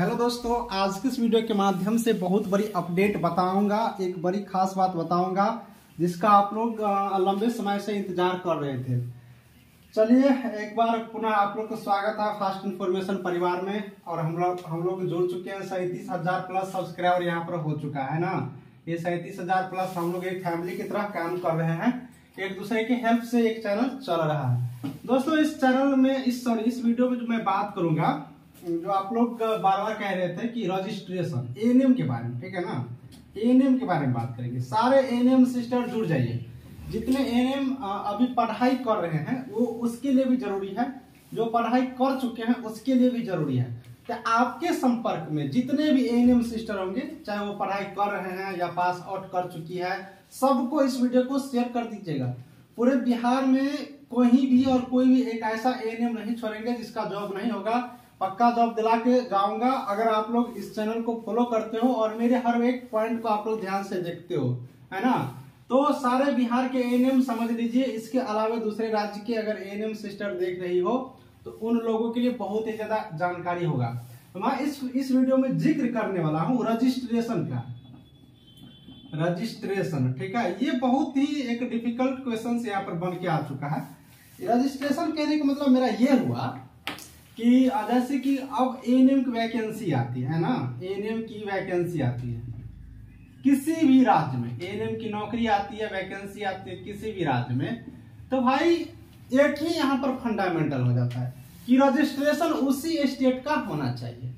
Hello दोस्तों, आज की इस वीडियो के माध्यम से बहुत बड़ी अपडेट बताऊंगा, एक बड़ी खास बात बताऊंगा जिसका आप लोग लंबे समय से इंतजार कर रहे थे। चलिए एक बार पुनः आप लोग को स्वागत है फास्ट इन्फॉर्मेशन परिवार में। और हम लोग जुड़ चुके हैं, 37,000 प्लस सब्सक्राइबर यहाँ पर हो चुका है ना। ये 37,000 प्लस हम लोग एक फैमिली की तरह काम कर रहे हैं, एक दूसरे की हेल्प से एक चैनल चल रहा है। दोस्तों इस चैनल में इस वीडियो में जो मैं बात करूंगा, जो आप लोग बार बार कह रहे थे कि रजिस्ट्रेशन एएनएम के बारे में, ठीक है ना, एएनएम के बारे में बात करेंगे। सारे एएनएम सिस्टर जुड़ जाइए, जितने एएनएम अभी पढ़ाई कर रहे हैं वो उसके लिए भी जरूरी है, जो पढ़ाई कर चुके हैं उसके लिए भी जरूरी है कि आपके संपर्क में जितने भी एएनएम सिस्टर होंगे, चाहे वो पढ़ाई कर रहे हैं या पास आउट कर चुकी है, सबको इस वीडियो को शेयर कर दीजिएगा। पूरे बिहार में कहीं भी और कोई भी एक ऐसा एएनएम नहीं छोड़ेंगे जिसका जॉब नहीं होगा, पक्का जॉब दिला के जाऊंगा अगर आप लोग इस चैनल को फॉलो करते हो और मेरे हर एक पॉइंट को आप लोग ध्यान से देखते हो, है ना। तो सारे बिहार के एएनएम समझ लीजिए, इसके अलावा दूसरे राज्य के अगर एएनएम सिस्टर देख रही हो तो उन लोगों के लिए बहुत ही ज्यादा जानकारी होगा। तो मैं इस वीडियो में जिक्र करने वाला हूँ रजिस्ट्रेशन का। रजिस्ट्रेशन, ठीक है, ये बहुत ही एक डिफिकल्ट क्वेश्चन यहाँ पर बन के आ चुका है। रजिस्ट्रेशन कहने का मतलब मेरा ये हुआ कि जैसे कि अब एएनएम की वैकेंसी आती है ना, एएनएम की वैकेंसी आती है किसी भी राज्य में, एएनएम की नौकरी आती है, वैकेंसी आती है किसी भी राज्य में, तो भाई एक ही यहाँ पर फंडामेंटल हो जाता है कि रजिस्ट्रेशन उसी स्टेट का होना चाहिए।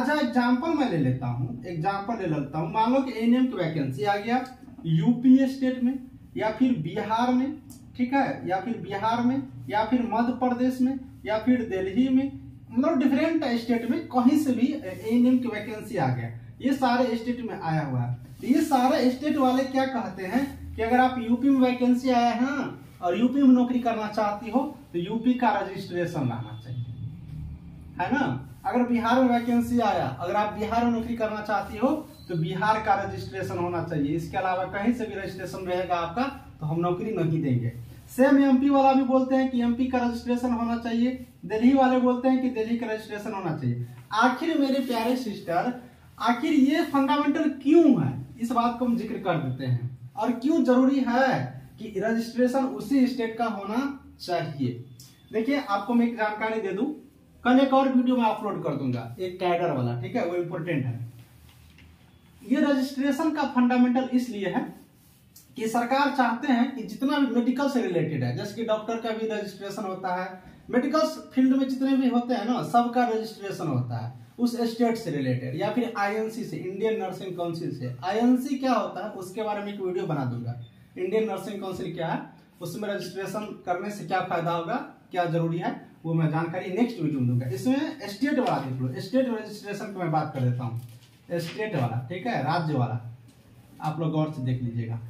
एज अ एग्जाम्पल मैं ले लेता हूँ, एग्जाम्पल ले लेता हूँ, मान लो कि एएनएम की वैकेंसी आ गया यूपी स्टेट में या फिर बिहार में, ठीक है, या फिर बिहार में या फिर मध्य प्रदेश में या फिर दिल्ली में, मतलब डिफरेंट स्टेट में कहीं से भी एएनएम की वैकेंसी आ गया, ये सारे स्टेट में आया हुआ है। ये सारे स्टेट वाले क्या कहते हैं कि अगर आप यूपी में वैकेंसी आया है और यूपी में नौकरी करना चाहती हो तो यूपी का रजिस्ट्रेशन लाना चाहिए, है ना। अगर बिहार में वैकेंसी आया, अगर आप बिहार में नौकरी करना चाहती हो तो बिहार का रजिस्ट्रेशन होना चाहिए, इसके अलावा कहीं से भी रजिस्ट्रेशन रहेगा आपका तो हम नौकरी नहीं देंगे। सेम एमपी वाला भी बोलते हैं कि एमपी का रजिस्ट्रेशन होना चाहिए, दिल्ली वाले बोलते हैं कि दिल्ली का रजिस्ट्रेशन होना चाहिए। आखिर मेरे प्यारे सिस्टर, आखिर ये फंडामेंटल क्यों है, इस बात को हम जिक्र कर देते हैं और क्यों जरूरी है कि रजिस्ट्रेशन उसी स्टेट का होना चाहिए। देखिए आपको मैं एक जानकारी दे दूं, कल एक और वीडियो में अपलोड कर दूंगा एक कैडर वाला, ठीक है, वो इम्पोर्टेंट है। ये रजिस्ट्रेशन का फंडामेंटल इसलिए है कि सरकार चाहते हैं कि जितना भी मेडिकल से रिलेटेड है, जैसे कि डॉक्टर का भी रजिस्ट्रेशन होता है, मेडिकल फील्ड में जितने भी होते हैं ना, सबका रजिस्ट्रेशन होता है उस स्टेट से रिलेटेड, या फिर आईएनसी से, इंडियन नर्सिंग काउंसिल से। आईएनसी क्या होता है उसके बारे में एक वीडियो बना दूंगा, इंडियन नर्सिंग काउंसिल क्या है, उसमें रजिस्ट्रेशन करने से क्या फायदा होगा, क्या जरूरी है, वो मैं जानकारी नेक्स्ट वीडियो में दूंगा। इसमें स्टेट वाला देख लो, स्टेट रजिस्ट्रेशन की मैं बात कर देता हूँ, स्टेट वाला, ठीक है, राज्य वाला आप लोग गौर से देख लीजिएगा।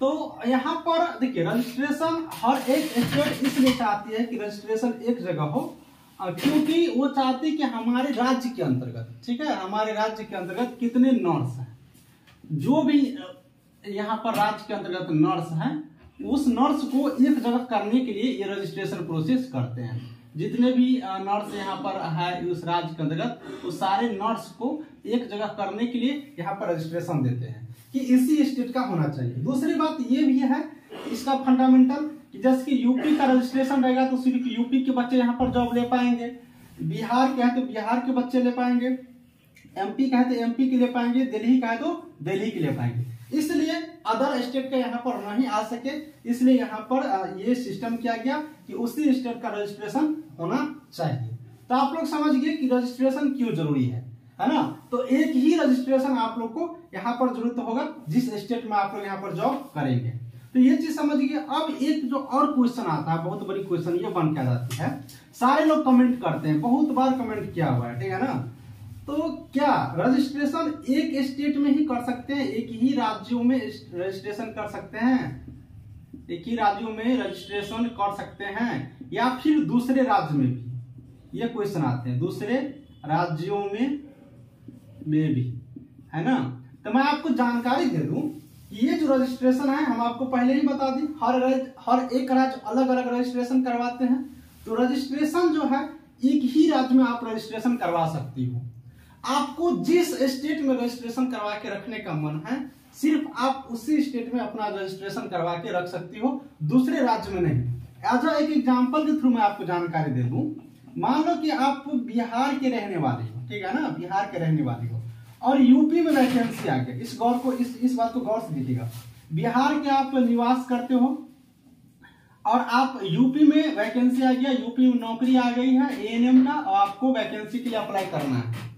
तो यहाँ पर देखिए रजिस्ट्रेशन हर एक स्टेट इसलिए चाहती है कि रजिस्ट्रेशन एक जगह हो, क्योंकि वो चाहती है कि हमारे राज्य के अंतर्गत, ठीक है, हमारे राज्य के अंतर्गत कितने नर्स हैं, जो भी यहाँ पर राज्य के अंतर्गत नर्स हैं उस नर्स को एक जगह करने के लिए ये रजिस्ट्रेशन प्रोसेस करते हैं। जितने भी नर्स यहाँ पर है उस राज्य के अंतर्गत, उस सारे नर्स को एक जगह करने के लिए यहाँ पर रजिस्ट्रेशन देते हैं कि इसी स्टेट का होना चाहिए। दूसरी बात ये भी है इसका फंडामेंटल कि जैसे कि यूपी का रजिस्ट्रेशन रहेगा तो सिर्फ यूपी के बच्चे यहाँ पर जॉब ले पाएंगे, बिहार के है तो बिहार के बच्चे ले पाएंगे, एमपी का है तो एमपी के ले पाएंगे, दिल्ली का है तो दिल्ली के ले पाएंगे। इसलिए अदर स्टेट का यहाँ पर नहीं आ सके, इसलिए यहाँ पर ये सिस्टम किया गया कि उसी स्टेट का रजिस्ट्रेशन होना चाहिए। तो आप लोग समझिए कि रजिस्ट्रेशन क्यों जरूरी है ना। तो एक ही रजिस्ट्रेशन आप लोग को यहाँ पर जरूरत होगा जिस स्टेट में आप लोग यहाँ पर जॉब करेंगे, तो ये चीज समझिए। अब एक जो और क्वेश्चन आता है, बहुत बड़ी क्वेश्चन ये बन के जाती है, सारे लोग कमेंट करते हैं, बहुत बार कमेंट किया हुआ है, ठीक है ना। तो क्या रजिस्ट्रेशन एक स्टेट में ही कर सकते हैं, एक ही राज्यों में रजिस्ट्रेशन कर सकते हैं, एक ही राज्यों में रजिस्ट्रेशन कर सकते हैं या फिर दूसरे राज्य में भी, ये क्वेश्चन आते हैं दूसरे राज्यों में भी, है ना। तो मैं आपको जानकारी दे दूं कि ये जो रजिस्ट्रेशन है, हम आपको पहले ही बता दी, हर एक राज्य अलग अलग रजिस्ट्रेशन करवाते हैं। तो रजिस्ट्रेशन जो है एक ही राज्य में आप रजिस्ट्रेशन करवा सकती हो। आपको जिस स्टेट में रजिस्ट्रेशन करवा के रखने का मन है सिर्फ आप उसी स्टेट में अपना रजिस्ट्रेशन करवा के रख सकती हो, दूसरे राज्य में नहीं। एज अ एक एग्जांपल के थ्रू मैं आपको जानकारी दे दूं, मान लो कि आप बिहार के रहने वाली हो, ठीक है ना, बिहार के रहने वाली हो और यूपी में वैकेंसी आ गई। इस गौर को इस बात को गौर से देखिएगा। बिहार के आप निवास करते हो और आप यूपी में वैकेंसी आ गया, यूपी में नौकरी आ गई है एएनएम का और आपको वैकेंसी के लिए अप्लाई करना है।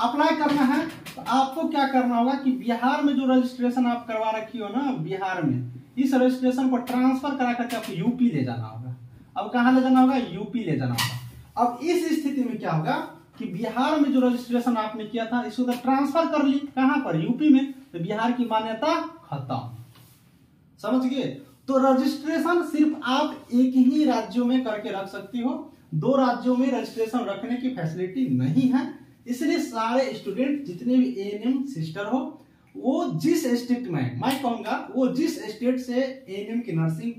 अप्लाई करना है तो आपको क्या करना होगा कि बिहार में जो रजिस्ट्रेशन आप करवा रखी हो ना, बिहार में इस रजिस्ट्रेशन को ट्रांसफर करा करके आपको यूपी ले जाना होगा। अब कहाँ ले जाना होगा? यूपी ले जाना होगा। अब इस स्थिति में क्या होगा कि बिहार में जो रजिस्ट्रेशन आपने किया था इसको तो ट्रांसफर कर ली, कहां पर? यूपी में। तो बिहार की मान्यता खत्म, समझ गए? तो रजिस्ट्रेशन सिर्फ आप एक ही राज्यों में करके रख सकती हो, दो राज्यों में रजिस्ट्रेशन रखने की फैसिलिटी नहीं है। इसलिए सारे स्टूडेंट जितने भी एएनएम सिस्टर हो वो जिस स्टेट में, मैं कहूंगा वो जिस स्टेट से एएनएम की नर्सिंग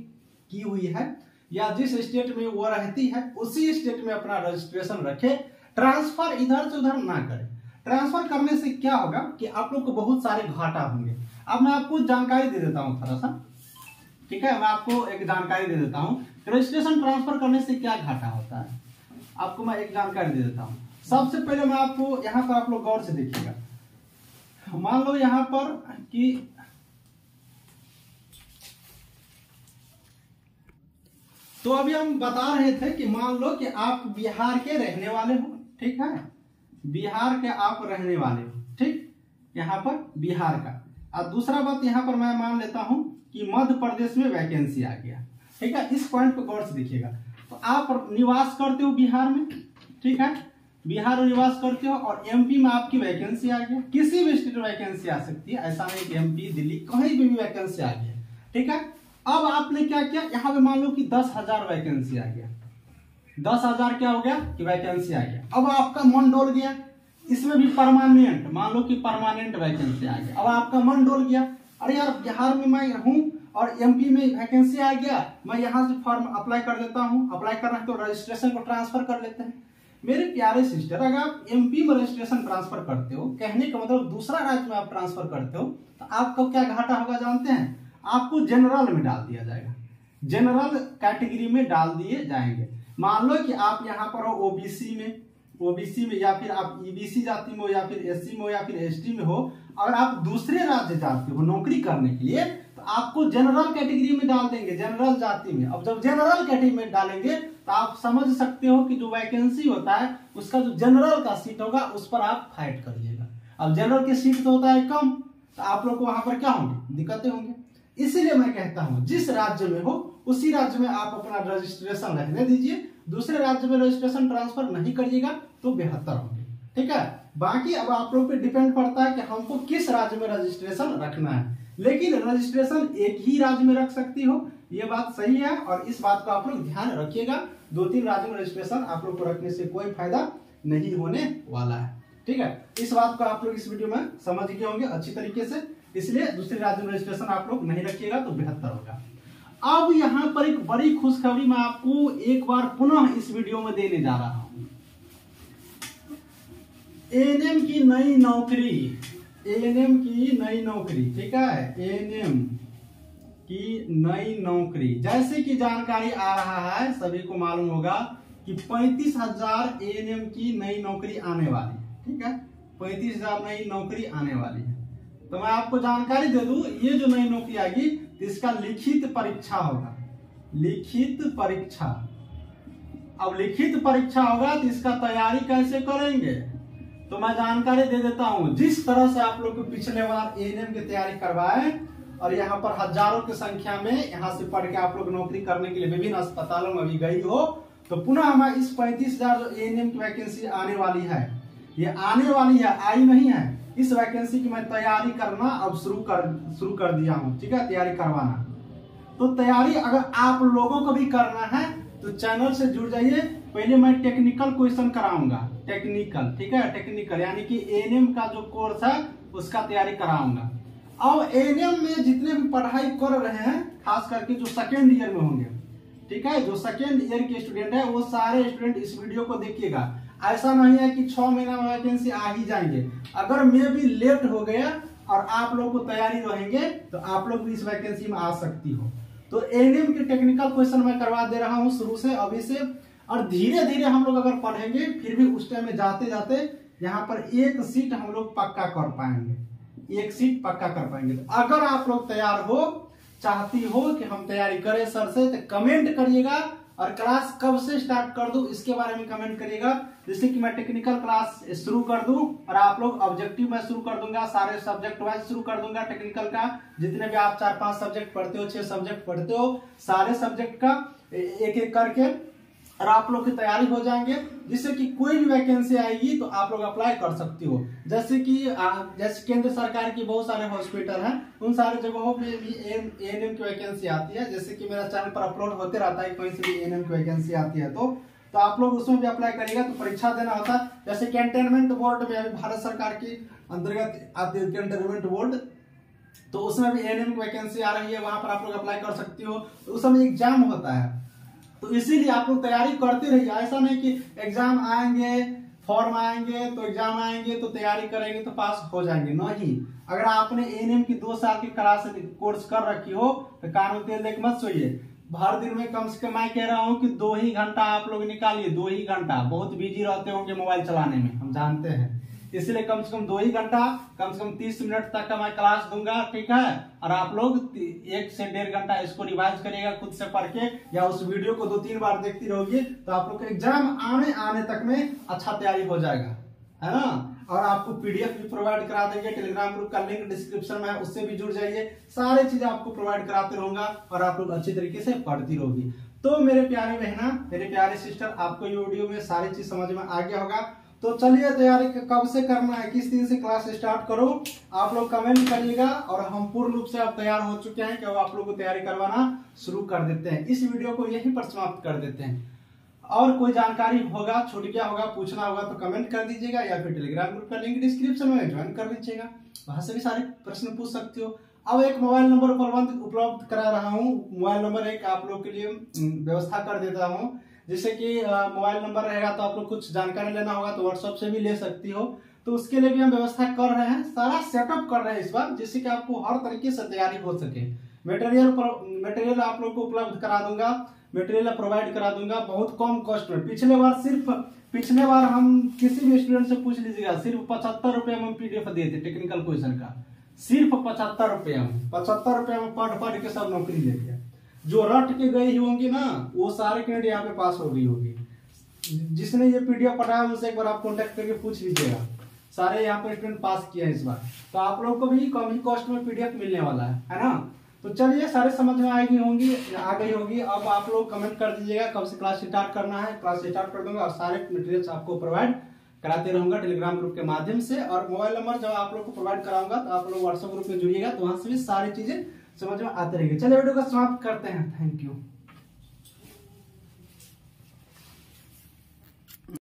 की हुई है या जिस स्टेट में वो रहती है उसी स्टेट में अपना रजिस्ट्रेशन रखे, ट्रांसफर इधर से उधर ना करें। ट्रांसफर करने से क्या होगा कि आप लोग को बहुत सारे घाटा होंगे। अब मैं आपको जानकारी दे देता हूं थोड़ा सा, ठीक है, मैं आपको एक जानकारी दे देता हूं रजिस्ट्रेशन ट्रांसफर करने से क्या घाटा होता है। आपको मैं एक जानकारी दे देता हूं। सबसे पहले मैं आपको यहाँ पर, आप लोग गौर से देखिएगा, मान लो यहाँ पर कि तो अभी हम बता रहे थे कि मान लो कि आप बिहार के रहने वाले हो, ठीक है, बिहार के आप रहने वाले हो, ठीक, यहाँ पर बिहार का। और दूसरा बात यहाँ पर मैं मान लेता हूँ कि मध्य प्रदेश में वैकेंसी आ गया, ठीक है, इस पॉइंट पर गौर से देखिएगा। तो आप निवास करते हो बिहार में, ठीक है, बिहार में निवास करते हो और एमपी में आपकी वैकेंसी आ गई। किसी भी स्टेट में वैकेंसी आ सकती है, ऐसा नहीं कि एमपी दिल्ली, कहीं भी वैकेंसी आ गई, ठीक है। अब आपने क्या किया, यहाँ पे मान लो कि 10,000 वैकेंसी आ गया, 10,000 क्या हो गया कि वैकेंसी आ गया। अब आपका मन डोल गया, इसमें भी परमानेंट, मान लो कि परमानेंट वैकेंसी आ गया। अब आपका मन डोल गया, अरे यार बिहार में मैं हूँ और एमपी में वैकेंसी आ गया, मैं यहाँ से फॉर्म अप्लाई कर देता हूँ। अप्लाई करना है तो रजिस्ट्रेशन को ट्रांसफर कर लेते हैं। मेरे प्यारे सिस्टर, अगर आप एमपी में रजिस्ट्रेशन ट्रांसफर करते हो, कहने का मतलब दूसरा राज्य में आप ट्रांसफर करते हो, तो आपको क्या घाटा होगा जानते हैं? आपको जनरल में डाल दिया जाएगा, जनरल कैटेगरी में डाल दिए जाएंगे। मान लो कि आप यहाँ पर हो ओबीसी में, ओबीसी में, या फिर आप ईबीसी जाति में हो, या फिर एससी में हो, या फिर एसटी में हो। अगर आप दूसरे राज्य जाते हो नौकरी करने के लिए तो आपको जनरल कैटेगरी में डाल देंगे, जनरल जाति में। अब जब जनरल कैटेगरी में डालेंगे तो आप समझ सकते हो कि जो वैकेंसी होता है उसका जो जनरल का सीट होगा उस पर आप फाइट करिएगा। अब जनरल की सीट तो होता है कम, तो आप लोग को वहां पर क्या होंगे? दिक्कतें होंगी। इसीलिए मैं कहता हूं जिस राज्य में हो उसी राज्य में आप अपना रजिस्ट्रेशन रहने दीजिए, दूसरे राज्य में रजिस्ट्रेशन ट्रांसफर नहीं करिएगा तो बेहतर होंगे, ठीक है। बाकी अब आप लोग पे डिपेंड पड़ता है कि हमको किस राज्य में रजिस्ट्रेशन रखना है, लेकिन रजिस्ट्रेशन एक ही राज्य में रख सकती हो, ये बात सही है। और इस बात का आप लोग ध्यान रखिएगा, 2-3 राज्यों में रजिस्ट्रेशन आप लोग को रखने से कोई फायदा नहीं होने वाला है, ठीक है। इस बात को आप लोग इस वीडियो में समझ गए होंगे अच्छी तरीके से, इसलिए दूसरे राज्य में रजिस्ट्रेशन आप लोग नहीं रखिएगा तो बेहतर होगा। अब यहाँ पर एक बड़ी खुशखबरी मैं आपको एक बार पुनः इस वीडियो में देने जा रहा हूँ। एएनएम की नई नौकरी, एएनएम की नई नौकरी, ठीक है, एएनएम की नई नौकरी, जैसे कि जानकारी आ रहा है सभी को मालूम होगा कि 35,000 एएनएम की नई नौकरी आने वाली है, ठीक है, 35,000 नई नौकरी आने वाली है। तो मैं आपको जानकारी दे दूं, ये जो नई नौकरी आएगी तो इसका लिखित परीक्षा होगा, लिखित परीक्षा। अब लिखित परीक्षा होगा तो इसका तैयारी कैसे करेंगे, तो मैं जानकारी दे देता हूँ। जिस तरह से आप लोग को पिछले बार एएनएम की तैयारी करवाए और यहाँ पर हजारों की संख्या में यहाँ से पढ़ के आप लोग नौकरी करने के लिए विभिन्न अस्पतालों में भी गई हो, तो पुनः हमारे इस 35,000 जो एएनएम की वैकेंसी आने वाली है, ये आने वाली है, आई नहीं है, इस वैकेंसी की मैं तैयारी करना अब शुरू कर दिया हूँ, ठीक है, तैयारी करवाना। तो तैयारी अगर आप लोगों को भी करना है तो चैनल से जुड़ जाइए। पहले मैं टेक्निकल क्वेश्चन कराऊंगा, टेक्निकल, ठीक है, टेक्निकल यानी कि एएनएम का जो कोर्स है उसका तैयारी कराऊंगा। और एएनएम में जितने भी पढ़ाई कर रहे हैं, खास करके जो सेकेंड ईयर में होंगे, ठीक है। जो सेकेंड ईयर के स्टूडेंट है वो सारे स्टूडेंट इस वीडियो को देखिएगा। ऐसा नहीं है कि 6 महीना में वैकेंसी आ ही जाएंगे। अगर मैं भी लेट हो गया और आप लोग को तैयारी रहेंगे तो आप लोग भी इस वैकेंसी में आ सकती हो। तो एएनएम के टेक्निकल क्वेश्चन मैं करवा दे रहा हूँ शुरू से अभी से, और धीरे धीरे हम लोग अगर पढ़ेंगे फिर भी उस टाइम में जाते जाते यहाँ पर एक सीट हम लोग पक्का कर पाएंगे, एक सीट पक्का कर पाएंगे। तो अगर आप लोग तैयार हो, चाहती हो कि हम तैयारी करें सर से, तो कमेंट करिएगा और क्लास कब से स्टार्ट कर दूं इसके बारे में कमेंट करिएगा, जिससे कि मैं टेक्निकल क्लास शुरू कर दूं और आप लोग ऑब्जेक्टिव में शुरू कर दूंगा, सारे सब्जेक्ट वाइज शुरू कर दूंगा टेक्निकल का। जितने भी आप 4-5 सब्जेक्ट पढ़ते हो, 6 सब्जेक्ट पढ़ते हो, सारे सब्जेक्ट का एक एक करके और आप लोग की तैयारी हो जाएंगे, जिससे कि कोई भी वैकेंसी आएगी तो आप लोग अप्लाई कर सकते हो। जैसे केंद्र सरकार की बहुत सारे हॉस्पिटल हैं, उन सारे जगहों पे भी एएनएम की वैकेंसी आती है। जैसे कि मेरा चैनल पर अपलोड होते रहता है, कहीं से भी एएनएम की वैकेंसी आती है तो आप लोग उसमें भी अप्लाई करिएगा। तो परीक्षा देना होता है, जैसे कैंटेनमेंट बोर्ड में, भारत सरकार के अंतर्गत आती है कैंटेनमेंट बोर्ड, तो उसमें भी एएनएम की वैकेंसी आ रही है, वहां पर आप लोग अप्लाई कर सकती हो। तो उसमें एग्जाम होता है, तो इसीलिए आप लोग तैयारी करते रहिए। ऐसा नहीं कि एग्जाम आएंगे, फॉर्म आएंगे तो एग्जाम आएंगे तो तैयारी करेंगे तो पास हो जाएंगे, नहीं। अगर आपने एएनएम की 2 साल की क्लास कोर्स कर रखी हो तो कानून तेल देख मत सोइए। हर दिन में कम से कम मैं कह रहा हूँ कि 2 ही घंटा आप लोग निकालिए, 2 ही घंटा। बहुत बिजी रहते होंगे मोबाइल चलाने में, हम जानते हैं, इसलिए कम से कम 2 ही घंटा, कम से कम 30 मिनट तक का मैं क्लास दूंगा, ठीक है। और आप लोग 1 से 1.5 घंटा इसको रिवाइज करिएगा खुद से पढ़ के, या उस वीडियो को 2-3 बार देखती रहोगी तो आप लोग के एग्जाम आने तक में अच्छा तैयारी हो जाएगा, है ना। और आपको पीडीएफ भी प्रोवाइड करा देंगे, टेलीग्राम ग्रुप का लिंक डिस्क्रिप्शन में है, उससे भी जुड़ जाइए। सारी चीजें आपको प्रोवाइड कराते रहूंगा और आप लोग अच्छी तरीके से पढ़ती रहोगी। तो मेरे प्यारे बहना, मेरे प्यारे सिस्टर, आपको ये वीडियो में सारी चीज समझ में आ गया होगा। तो चलिए, तैयारी कब से करना है, किस दिन से क्लास स्टार्ट करो, आप लोग कमेंट करिएगा। और हम पूर्ण रूप से अब तैयार हो चुके हैं कि अब आप लोग को तैयारी करवाना शुरू कर देते हैं। इस वीडियो को यहीं पर समाप्त कर देते हैं। और कोई जानकारी होगा, छूट गया होगा, पूछना होगा तो कमेंट कर दीजिएगा, या फिर टेलीग्राम ग्रुप का लिंक डिस्क्रिप्शन में ज्वाइन कर लीजिएगा, वहां से भी सारे प्रश्न पूछ सकते हो। अब एक मोबाइल नंबर उपलब्ध करा रहा हूँ, मोबाइल नंबर एक आप लोग के लिए व्यवस्था कर देता हूँ, जैसे कि मोबाइल नंबर रहेगा तो आप लोग कुछ जानकारी लेना होगा तो व्हाट्सएप से भी ले सकती हो। तो उसके लिए भी हम व्यवस्था कर रहे हैं, सारा सेटअप कर रहे हैं इस बार, जिससे कि आपको हर तरीके से तैयारी हो सके। मटेरियल आप लोग को उपलब्ध करा दूंगा, मटेरियल प्रोवाइड करा दूंगा बहुत कम कॉस्ट में। पिछले बार हम किसी भी स्टूडेंट से पूछ लीजिएगा, सिर्फ 75 रुपये में PDF दिए थे टेक्निकल क्वेश्चन का, सिर्फ 75 रुपये में। 75 रुपये में पढ़ के सब नौकरी ले लिया। जो रट के गई होंगी ना, वो सारे कैंडिडेट यहाँ पे पास हो गई होगी। जिसने ये PDF पढ़ा है उनसे एक बार आप कॉन्टेक्ट करके पूछ लीजिएगा, सारे यहाँ पे स्टूडेंट पास किया है इस बार। तो आप लोग को भी कम ही कॉस्ट में PDF मिलने वाला है ना। तो चलिए, सारे समझ में आ गई होगी। अब आप लोग कमेंट कर दीजिएगा कब से क्लास स्टार्ट करना है, क्लास स्टार्ट कर दूंगा और सारे मटेरियल्स आपको प्रोवाइड कराते रहूंगा टेलीग्राम ग्रुप के माध्यम से। और मोबाइल नंबर जब आप लोग को प्रोवाइड कराऊंगा तो आप लोग व्हाट्सएप ग्रुप में जुड़िएगा, तो वहाँ से भी सारी चीजें समझ में आते रहेंगे। चलिए, वीडियो को समाप्त करते हैं। Thank you.